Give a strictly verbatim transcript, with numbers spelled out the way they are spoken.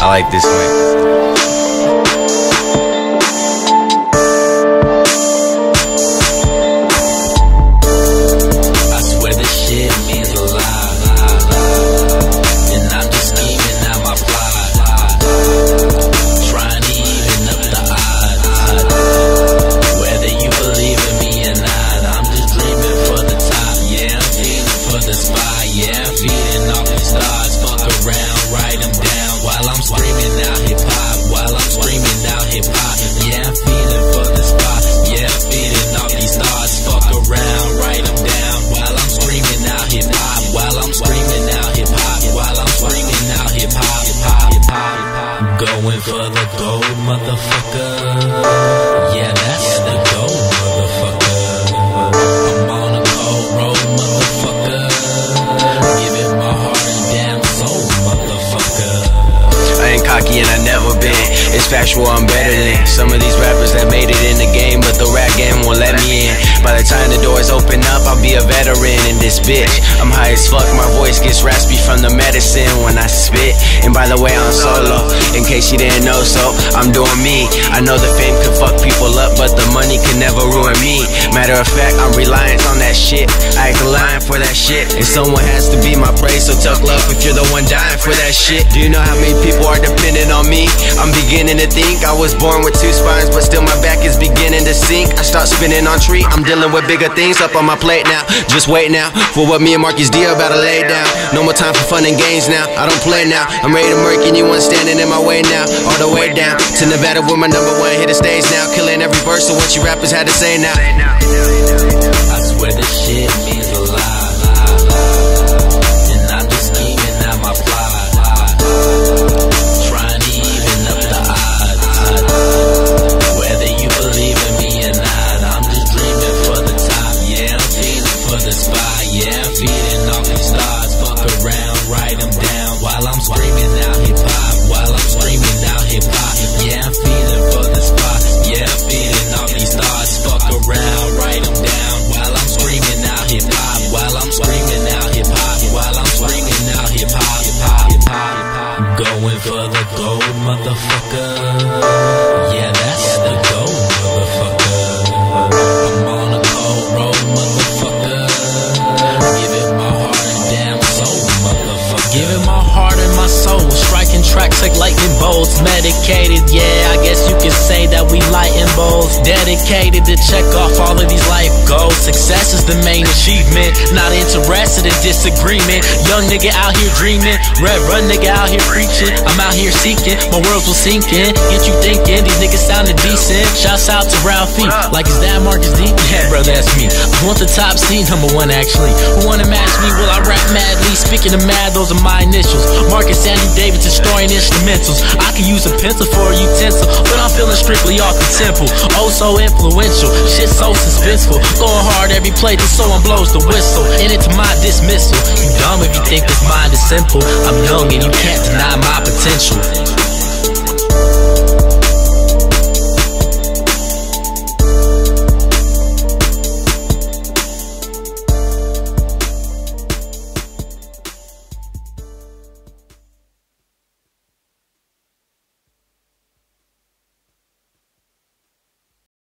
I like this one. Going for the gold, motherfucker. Yeah, that's yeah, the gold, motherfucker. I'm on a gold road, motherfucker. Giving my heart and damn soul, motherfucker. I ain't cocky and I never been. It's factual, I'm better than some of these rappers that made it in the game, but the rap game won't let me in. By the time the doors open up, I'll be a veteran in this bitch. I'm high as fuck, my voice gets raspy from the medicine when I spit. And by the way, I'm solo, in case you didn't know, so I'm doing me. I know the fame can fuck people up, but the money can never ruin me. Matter of fact, I'm reliant on that shit. I ain't lying for that shit. And someone has to be my prey, so tough love if you're the one dying for that shit. Do you know how many people are dependent on me? I'm beginning to think I was born with two spines, but still my back is beginning to sink. I start spinning on tree, I'm dealing with bigger things up on my plate now. Just wait now for what me and Markus D about to lay down. No more time for fun and games now. I don't play now. I'm ready to murk anyone standing in my way now. All the way down to Nevada where my number one hit the stage now. Killing every verse of what you rappers had to say now. I swear this shit means a lot, and I'm just scheming out my plot, trying to even up the odds. Whether you believe in me or not, I'm just dreaming for the top. Yeah, I'm feeling for the spot. Yeah, I'm feeding off these stars. Fuck around, write them down while I'm screaming out hip hop. While I'm screaming out hip hop. Yeah, I'm feeling for the spot. Yeah, I'm feeling all these stars. Fuck around, write them down while I'm screaming out hip hop. While I'm screaming out hip hop. While I'm screaming out hip hop. Hip hop, hip hop. Going for the gold, motherfucker. Yeah, that's yeah, the gold, motherfucker. I'm on a cold road, motherfucker. Giving my heart and damn soul, motherfucker. Giving my heart and my soul. Striking tracks like lightning bolts. Medicated, yeah, I guess you could say that we lighten bowls. Dedicated to check off all of these life goals. Success is the main achievement. Not interested in disagreement. Young nigga out here dreaming. Red run nigga out here preaching. I'm out here seeking. My worlds will sink in. Get you thinking. These niggas sounding decent. Shouts out to Ralphie. Like is that Markus D? Yeah, bro, that's me. I want the top seed, number one actually. Who wanna match me? Will I rap madly? Speaking of mad, those are my initials. Markus Davis, destroying instrumentals. I could use a pencil for a utensil, but I'm feeling strictly off the temple. Oh, so influential. Shit so suspenseful. Going hard every play till someone blows the whistle. And it's my dismissal. You dumb if you think this mind is simple. I'm young and you can't deny my potential.